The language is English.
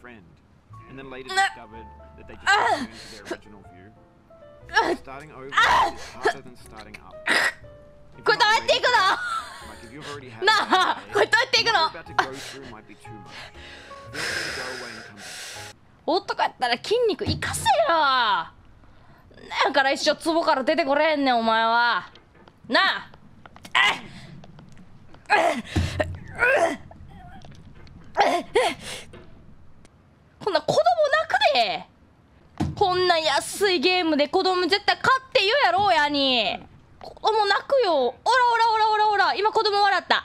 friend, and then later discovered that they just returned to their original view. Starting over is harder than starting up. If you're not ready, like if you've already had a day, what you're about to go through might be too much. Feel free to go away and come back. 男やったら筋肉生かせよ。なんから一生ツボから出てこれへんねんお前は。なあ。こんな子供泣くで。こんな安いゲームで子供絶対勝って言うやろ親に。子供泣くよ。おらおらおらおらおら。今子供笑った。